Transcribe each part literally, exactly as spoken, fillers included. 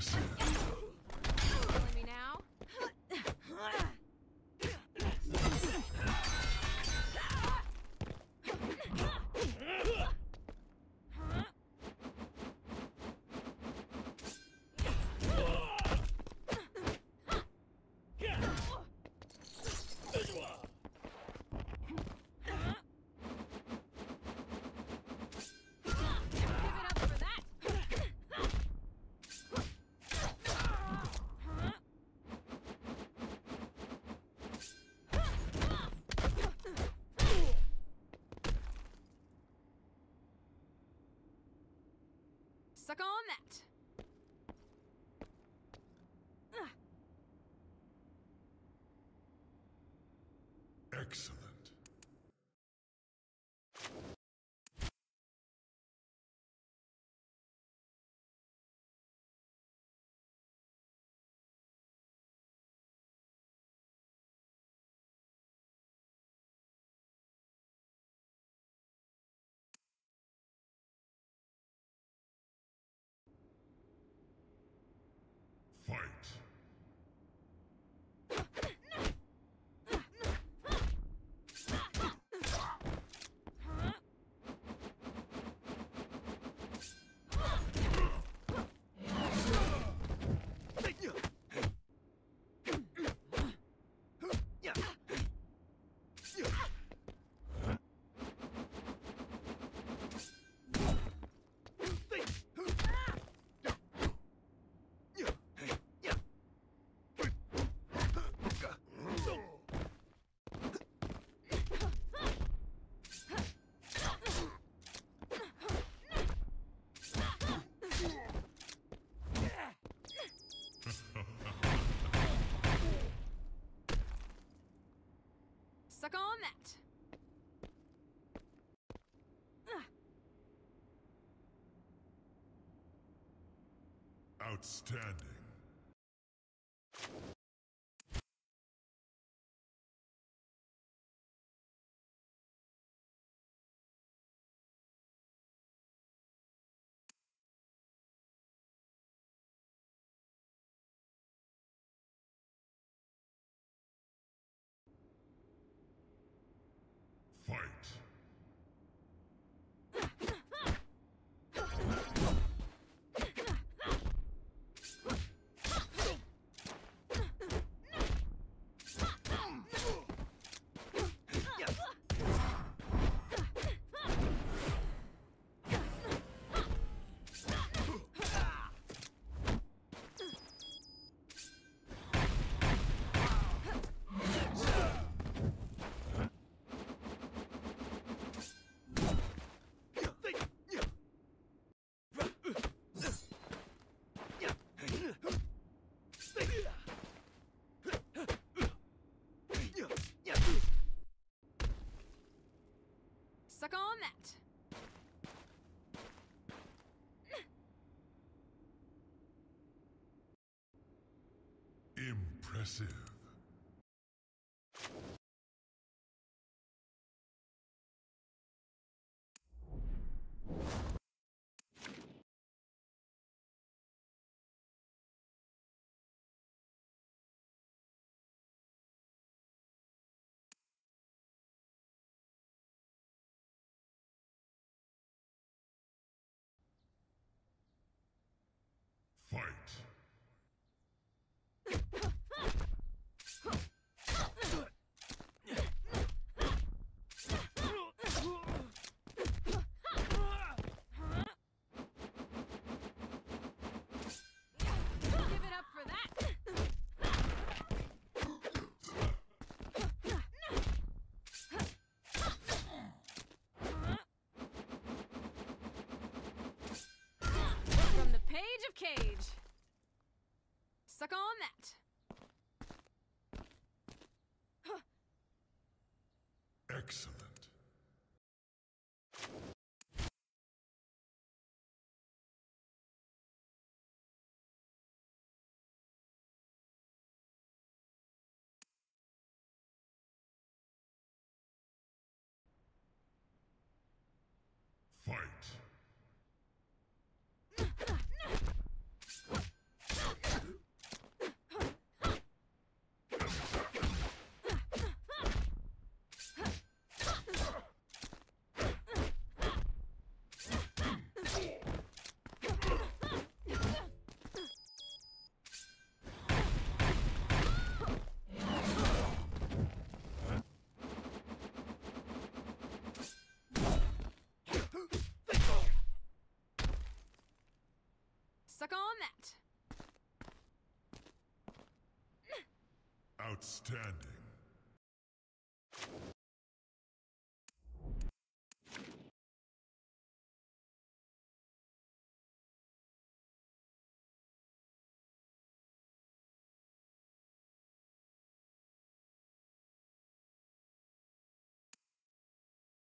this is. Killing me now? Suck on that! Excellent. Fight. Suck on that! Outstanding. Fight! Suck on that! Impressive. Fight! Cage. Suck on that. Huh. Excellent. Fight. Suck on that! Outstanding.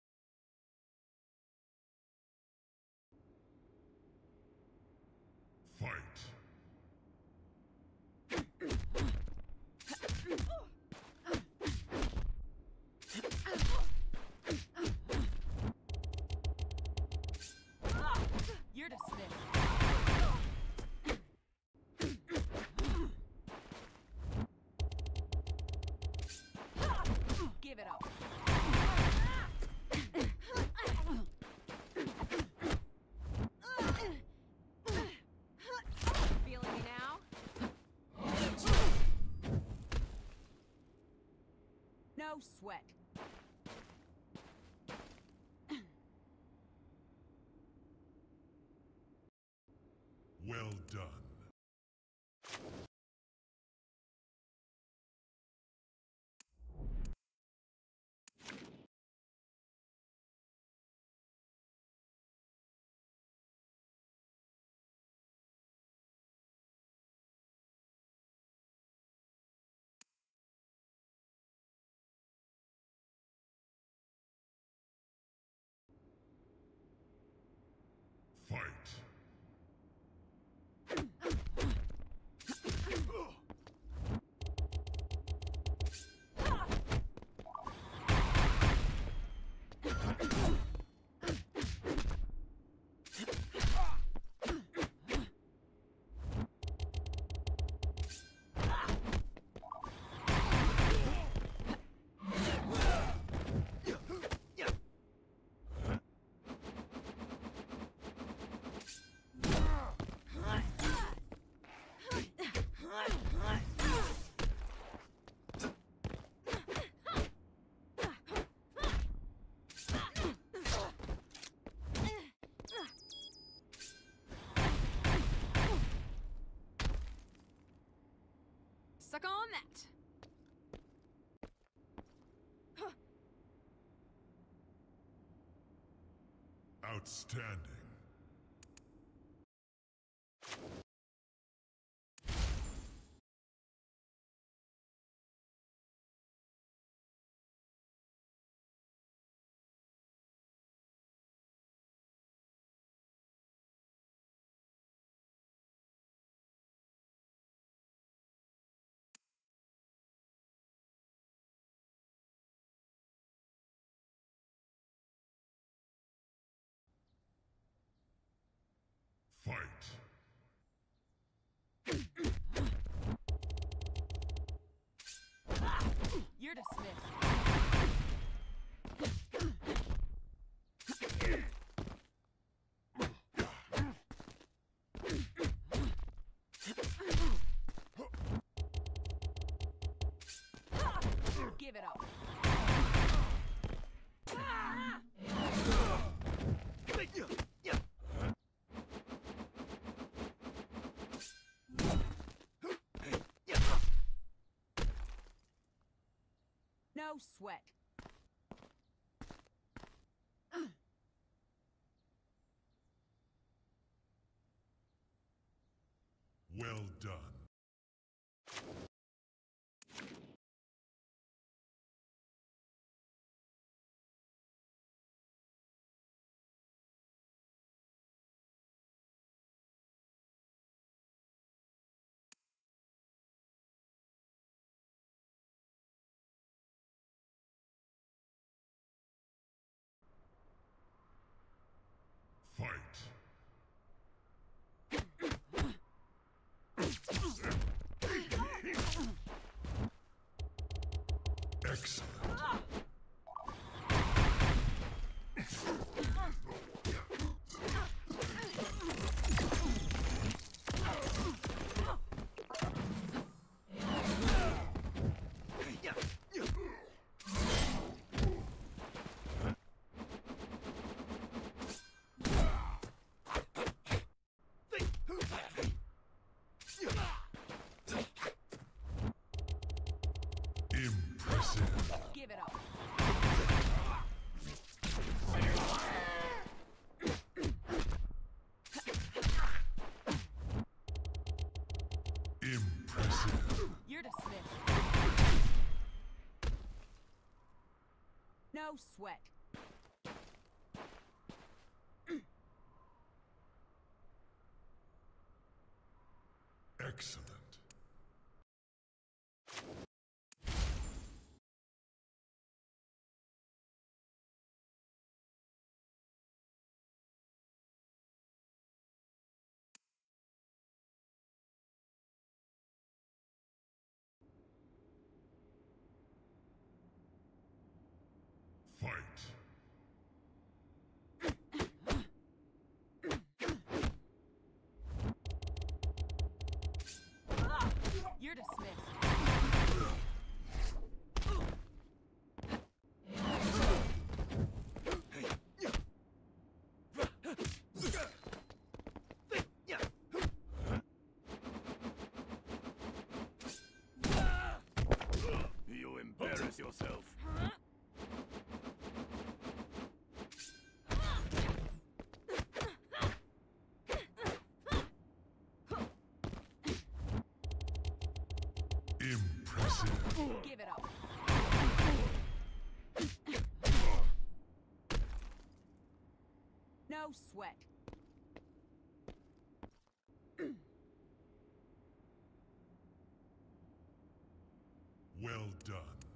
Fight! You're dismissed. Give it up. Feeling me now? No sweat. Well done. Fight. Suck on that! Huh. Outstanding. Fight! You're dismissed. Give it up. No sweat. Well done. Fight! Excellent! Who's that? give it up. Impressive. You're dismissed. No sweat. Excellent. Fight. You're dismissed. You embarrass yourself. Give it up. No sweat. Well done.